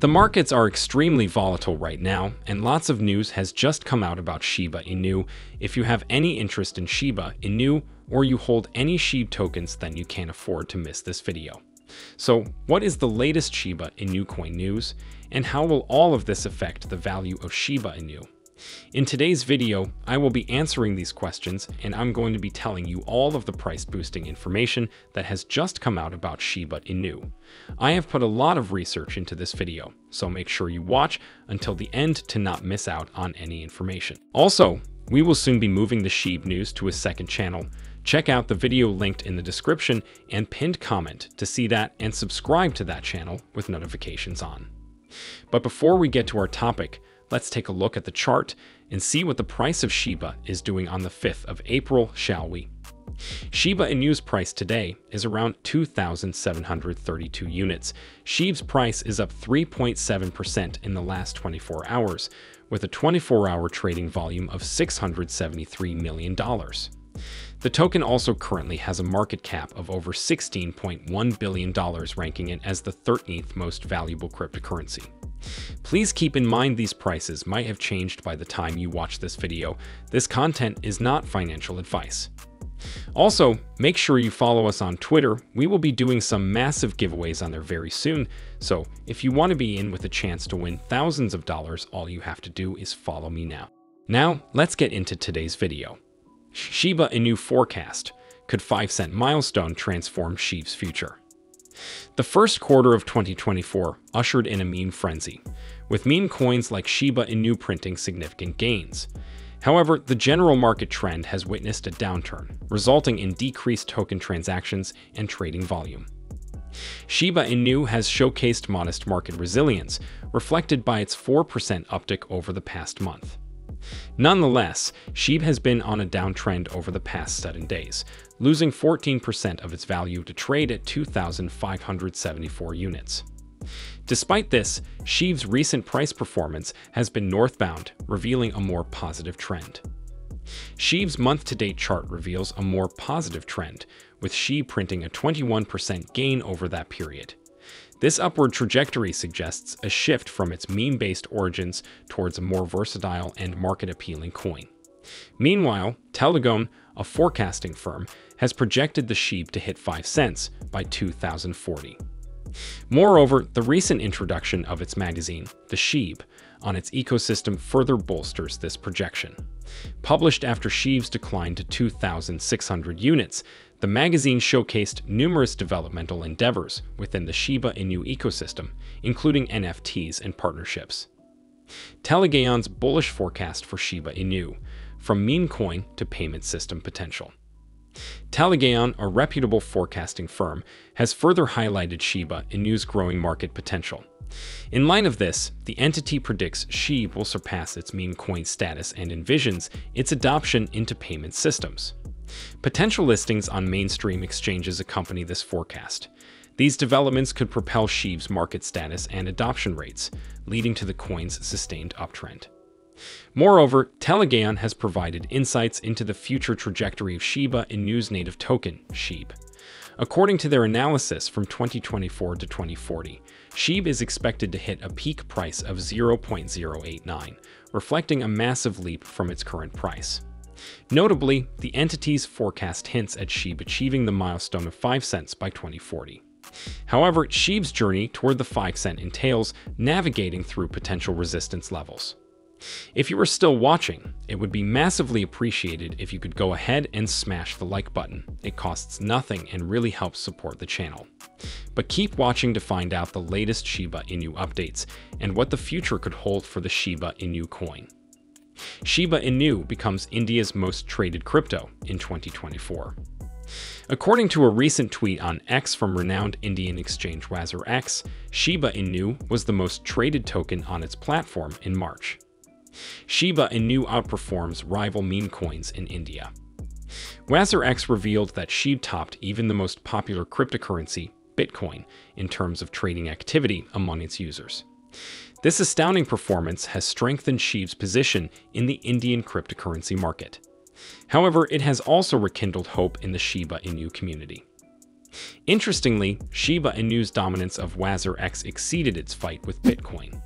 The markets are extremely volatile right now, and lots of news has just come out about Shiba Inu. If you have any interest in Shiba Inu, or you hold any SHIB tokens, then you can't afford to miss this video. So what is the latest Shiba Inu coin news, and how will all of this affect the value of Shiba Inu? In today's video, I will be answering these questions, and I'm going to be telling you all of the price-boosting information that has just come out about Shiba Inu. I have put a lot of research into this video, so make sure you watch until the end to not miss out on any information. Also, we will soon be moving the SHIB news to a second channel. Check out the video linked in the description and pinned comment to see that and subscribe to that channel with notifications on. But before we get to our topic, let's take a look at the chart and see what the price of Shiba is doing on the 5th of April, shall we? Shiba Inu's price today is around 2,732 units. SHIB's price is up 3.7% in the last 24 hours, with a 24-hour trading volume of $673 million. The token also currently has a market cap of over $16.1 billion, ranking it as the 13th most valuable cryptocurrency. Please keep in mind these prices might have changed by the time you watch this video. This content is not financial advice. Also, make sure you follow us on Twitter. We will be doing some massive giveaways on there very soon, so if you want to be in with a chance to win thousands of dollars, all you have to do is follow me now. Now, let's get into today's video. Shiba Inu forecast. Could 5-cent milestone transform SHIB's future? The first quarter of 2024 ushered in a meme frenzy, with meme coins like Shiba Inu printing significant gains. However, the general market trend has witnessed a downturn, resulting in decreased token transactions and trading volume. Shiba Inu has showcased modest market resilience, reflected by its 4% uptick over the past month. Nonetheless, SHIB has been on a downtrend over the past 7 days, losing 14% of its value to trade at 2,574 units. Despite this, SHIB's recent price performance has been northbound, revealing a more positive trend. SHIB's month-to-date chart reveals a more positive trend, with SHIB printing a 21% gain over that period. This upward trajectory suggests a shift from its meme-based origins towards a more versatile and market-appealing coin. Meanwhile, Telegaon, a forecasting firm, has projected the SHIB to hit 5 cents by 2040. Moreover, the recent introduction of its magazine, the SHIB, on its ecosystem further bolsters this projection. Published after SHIB's decline to 2,600 units, the magazine showcased numerous developmental endeavors within the Shiba Inu ecosystem, including NFTs and partnerships. Telegaon's bullish forecast for Shiba Inu, from meme coin to payment system potential. Telegaon, a reputable forecasting firm, has further highlighted Shiba Inu's growing market potential. In light of this, the entity predicts SHIB will surpass its meme coin status and envisions its adoption into payment systems. Potential listings on mainstream exchanges accompany this forecast. These developments could propel SHIB's market status and adoption rates, leading to the coin's sustained uptrend. Moreover, Telegaon has provided insights into the future trajectory of Shiba Inu's native token, SHIB. According to their analysis from 2024 to 2040, SHIB is expected to hit a peak price of 0.089, reflecting a massive leap from its current price. Notably, the entity's forecast hints at SHIB achieving the milestone of 5 cents by 2040. However, SHIB's journey toward the 5 cent entails navigating through potential resistance levels. If you are still watching, it would be massively appreciated if you could go ahead and smash the like button. It costs nothing and really helps support the channel. But keep watching to find out the latest Shiba Inu updates and what the future could hold for the Shiba Inu coin. Shiba Inu becomes India's most traded crypto in 2024. According to a recent tweet on X from renowned Indian exchange WazirX, Shiba Inu was the most traded token on its platform in March. Shiba Inu outperforms rival meme coins in India. WazirX revealed that SHIB topped even the most popular cryptocurrency, Bitcoin, in terms of trading activity among its users. This astounding performance has strengthened SHIB's position in the Indian cryptocurrency market. However, it has also rekindled hope in the Shiba Inu community. Interestingly, Shiba Inu's dominance of WazirX exceeded its fight with Bitcoin.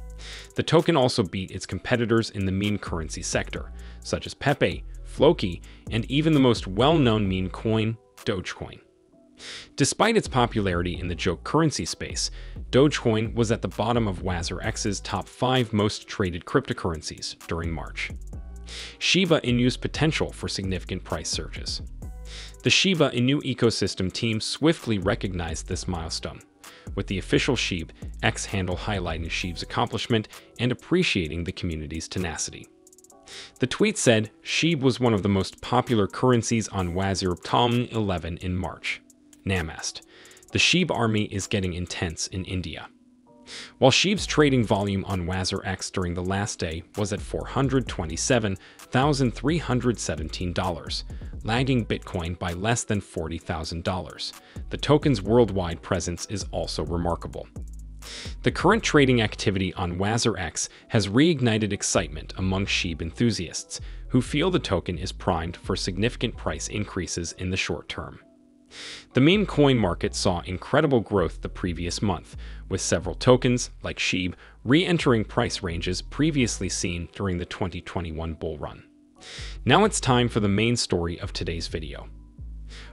The token also beat its competitors in the meme currency sector, such as Pepe, Floki, and even the most well-known meme coin, Dogecoin. Despite its popularity in the joke currency space, Dogecoin was at the bottom of WazirX's top 5 most traded cryptocurrencies during March. Shiba Inu's potential for significant price surges. The Shiba Inu ecosystem team swiftly recognized this milestone, with the official SHIB X handle highlighting SHIB's accomplishment and appreciating the community's tenacity. The tweet said, "SHIB was one of the most popular currencies on WazirX 11 in March. Namast. The SHIB army is getting intense in India." While SHIB's trading volume on WazirX during the last day was at $427,317, lagging Bitcoin by less than $40,000, the token's worldwide presence is also remarkable. The current trading activity on WazirX has reignited excitement among SHIB enthusiasts, who feel the token is primed for significant price increases in the short term. The meme coin market saw incredible growth the previous month, with several tokens, like SHIB, re-entering price ranges previously seen during the 2021 bull run. Now it's time for the main story of today's video.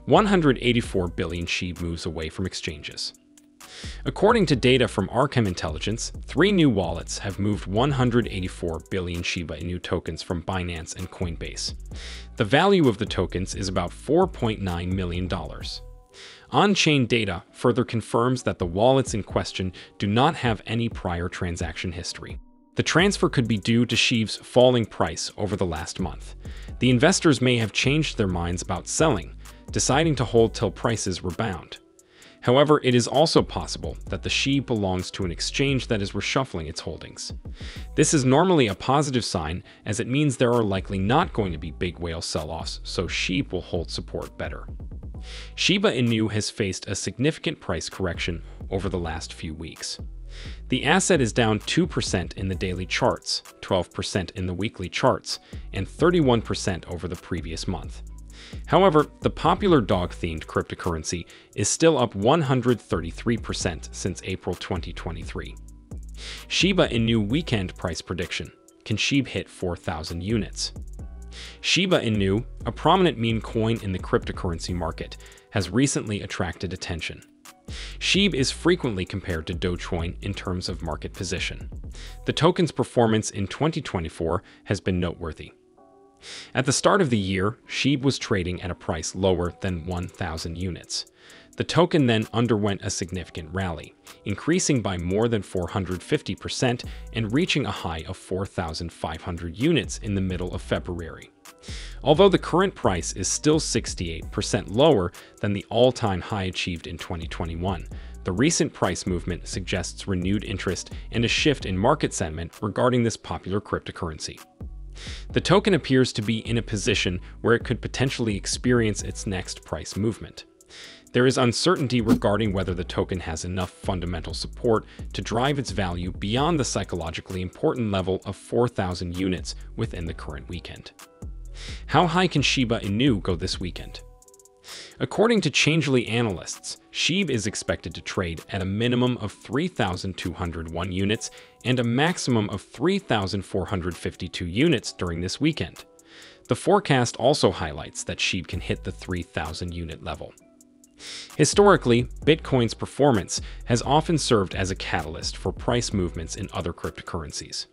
184 billion SHIB moves away from exchanges. According to data from Arkham Intelligence, 3 new wallets have moved 184 billion Shiba Inu tokens from Binance and Coinbase. The value of the tokens is about $4.9 million. On-chain data further confirms that the wallets in question do not have any prior transaction history. The transfer could be due to SHIB's falling price over the last month. The investors may have changed their minds about selling, deciding to hold till prices rebound. However, it is also possible that the SHIB belongs to an exchange that is reshuffling its holdings. This is normally a positive sign, as it means there are likely not going to be big whale sell-offs, so SHIB will hold support better. Shiba Inu has faced a significant price correction over the last few weeks. The asset is down 2% in the daily charts, 12% in the weekly charts, and 31% over the previous month. However, the popular dog-themed cryptocurrency is still up 133% since April 2023. Shiba Inu weekend price prediction. Can SHIB hit 4,000 units? Shiba Inu, a prominent meme coin in the cryptocurrency market, has recently attracted attention. SHIB is frequently compared to Dogecoin in terms of market position. The token's performance in 2024 has been noteworthy. At the start of the year, SHIB was trading at a price lower than 1,000 units. The token then underwent a significant rally, increasing by more than 450% and reaching a high of 4,500 units in the middle of February. Although the current price is still 68% lower than the all-time high achieved in 2021, the recent price movement suggests renewed interest and a shift in market sentiment regarding this popular cryptocurrency. The token appears to be in a position where it could potentially experience its next price movement. There is uncertainty regarding whether the token has enough fundamental support to drive its value beyond the psychologically important level of 4,000 units within the current weekend. How high can Shiba Inu go this weekend? According to Changely analysts, SHIB is expected to trade at a minimum of 3,201 units and a maximum of 3,452 units during this weekend. The forecast also highlights that SHIB can hit the 3,000 unit level. Historically, Bitcoin's performance has often served as a catalyst for price movements in other cryptocurrencies.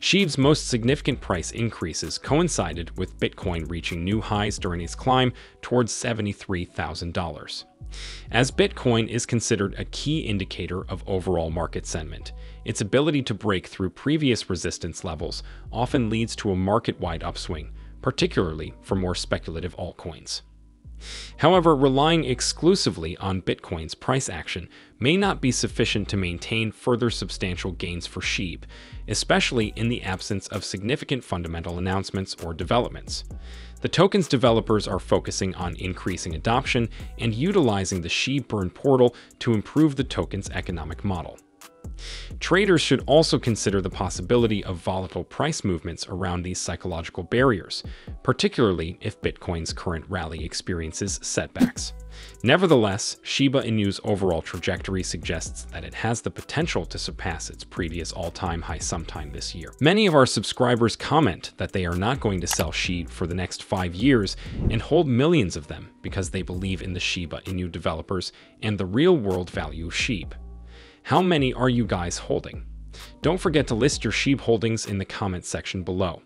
SHIB's most significant price increases coincided with Bitcoin reaching new highs during its climb towards $73,000. As Bitcoin is considered a key indicator of overall market sentiment, its ability to break through previous resistance levels often leads to a market-wide upswing, particularly for more speculative altcoins. However, relying exclusively on Bitcoin's price action may not be sufficient to maintain further substantial gains for SHIB, especially in the absence of significant fundamental announcements or developments. The token's developers are focusing on increasing adoption and utilizing the SHIB Burn portal to improve the token's economic model. Traders should also consider the possibility of volatile price movements around these psychological barriers, particularly if Bitcoin's current rally experiences setbacks. Nevertheless, Shiba Inu's overall trajectory suggests that it has the potential to surpass its previous all-time high sometime this year. Many of our subscribers comment that they are not going to sell SHIB for the next 5 years and hold millions of them because they believe in the Shiba Inu developers and the real-world value of SHIB. How many are you guys holding? Don't forget to list your SHIB holdings in the comment section below.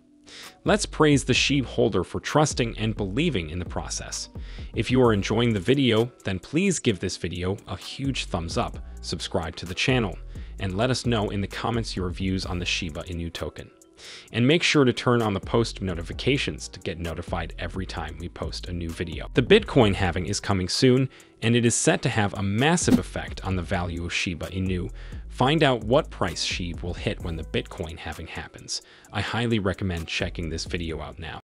Let's praise the SHIB holder for trusting and believing in the process. If you are enjoying the video, then please give this video a huge thumbs up, subscribe to the channel, and let us know in the comments your views on the Shiba Inu token. And make sure to turn on the post notifications to get notified every time we post a new video. The Bitcoin halving is coming soon, and it is set to have a massive effect on the value of Shiba Inu. Find out what price SHIB will hit when the Bitcoin halving happens. I highly recommend checking this video out now.